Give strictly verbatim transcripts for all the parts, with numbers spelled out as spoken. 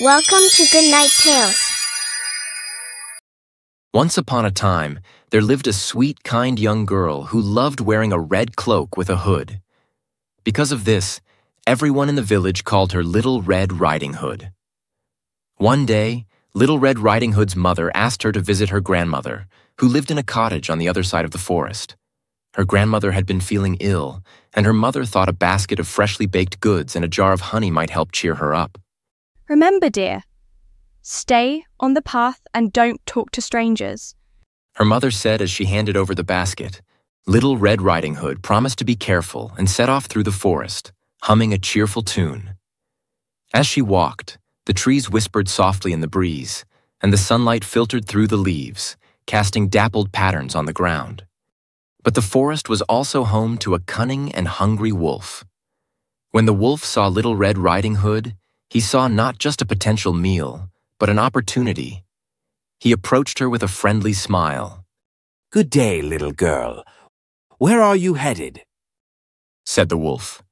Welcome to Good Night Tales. Once upon a time, there lived a sweet, kind young girl who loved wearing a red cloak with a hood. Because of this, everyone in the village called her Little Red Riding Hood. One day, Little Red Riding Hood's mother asked her to visit her grandmother, who lived in a cottage on the other side of the forest. Her grandmother had been feeling ill, and her mother thought a basket of freshly baked goods and a jar of honey might help cheer her up. Remember, dear, stay on the path and don't talk to strangers, her mother said as she handed over the basket. Little Red Riding Hood promised to be careful and set off through the forest, humming a cheerful tune. As she walked, the trees whispered softly in the breeze, and the sunlight filtered through the leaves, casting dappled patterns on the ground. But the forest was also home to a cunning and hungry wolf. When the wolf saw Little Red Riding Hood, he saw not just a potential meal, but an opportunity. He approached her with a friendly smile. "Good day, little girl. Where are you headed?" said the wolf.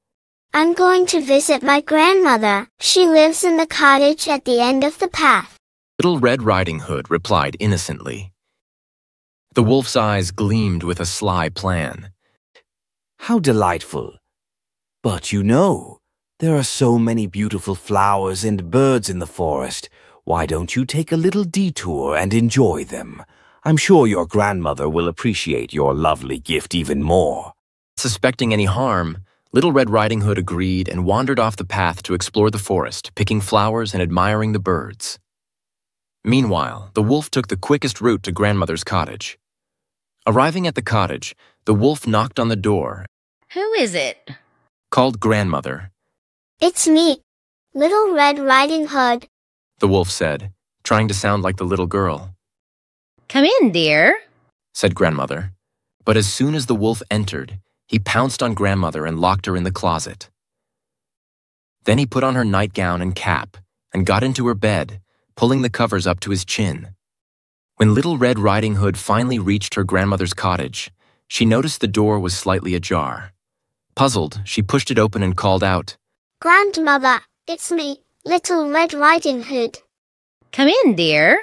"I'm going to visit my grandmother. She lives in the cottage at the end of the path," Little Red Riding Hood replied innocently. The wolf's eyes gleamed with a sly plan. "How delightful. But you know, there are so many beautiful flowers and birds in the forest. Why don't you take a little detour and enjoy them? I'm sure your grandmother will appreciate your lovely gift even more." Suspecting any harm, Little Red Riding Hood agreed and wandered off the path to explore the forest, picking flowers and admiring the birds. Meanwhile, the wolf took the quickest route to grandmother's cottage. Arriving at the cottage, the wolf knocked on the door. "Who is it?" called grandmother. "It's me, Little Red Riding Hood," the wolf said, trying to sound like the little girl. "Come in, dear," said grandmother. But as soon as the wolf entered, he pounced on grandmother and locked her in the closet. Then he put on her nightgown and cap and got into her bed, pulling the covers up to his chin. When Little Red Riding Hood finally reached her grandmother's cottage, she noticed the door was slightly ajar. Puzzled, she pushed it open and called out, "Grandmother, it's me, Little Red Riding Hood." "Come in, dear,"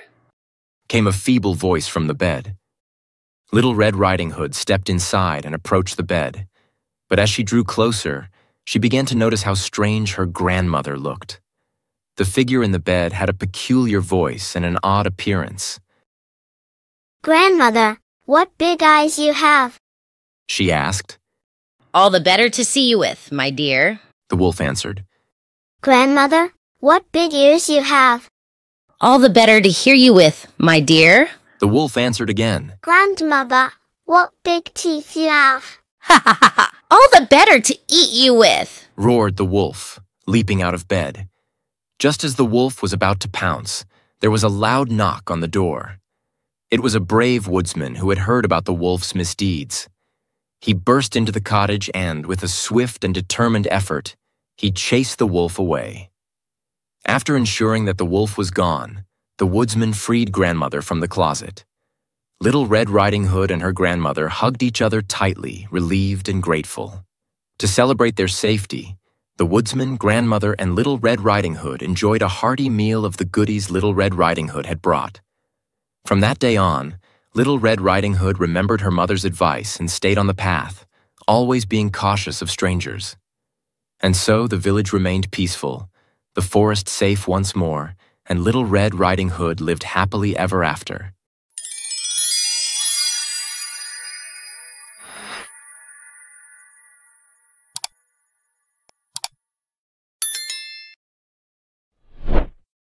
came a feeble voice from the bed. Little Red Riding Hood stepped inside and approached the bed. But as she drew closer, she began to notice how strange her grandmother looked. The figure in the bed had a peculiar voice and an odd appearance. "Grandmother, what big eyes you have?" she asked. "All the better to see you with, my dear," the wolf answered. "Grandmother, what big ears you have?" "All the better to hear you with, my dear," the wolf answered again. "Grandmother, what big teeth you have?" "Ha ha ha ha! All the better to eat you with!" roared the wolf, leaping out of bed. Just as the wolf was about to pounce, there was a loud knock on the door. It was a brave woodsman who had heard about the wolf's misdeeds. He burst into the cottage and, with a swift and determined effort, he chased the wolf away. After ensuring that the wolf was gone, the woodsman freed grandmother from the closet. Little Red Riding Hood and her grandmother hugged each other tightly, relieved and grateful. To celebrate their safety, the woodsman, grandmother, and Little Red Riding Hood enjoyed a hearty meal of the goodies Little Red Riding Hood had brought. From that day on, Little Red Riding Hood remembered her mother's advice and stayed on the path, always being cautious of strangers. And so the village remained peaceful, the forest safe once more, and Little Red Riding Hood lived happily ever after.